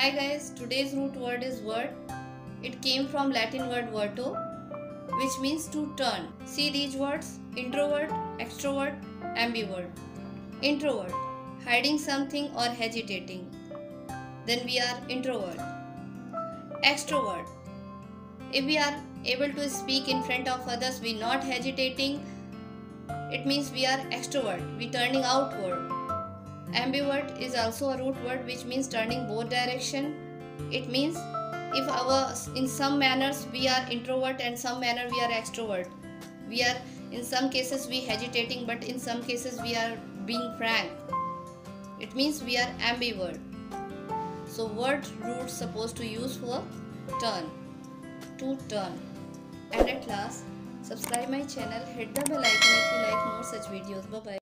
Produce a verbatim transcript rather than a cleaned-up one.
Hi guys, today's root word is word. It came from Latin word verto, which means to turn. See these words: introvert, extrovert, ambivert. Introvert, hiding something or hesitating. Then we are introvert. Extrovert, if we are able to speak in front of others, we not hesitating. It means we are extrovert, we turning outward. Ambivert is also a root word which means turning both direction. It means if our in some manners we are introvert and some manner we are extrovert. We are in some cases we hesitating, but in some cases we are being frank. It means we are ambivert. So word root supposed to use for turn, to turn. And at last, subscribe my channel, hit the bell icon if you like more such videos. Bye bye.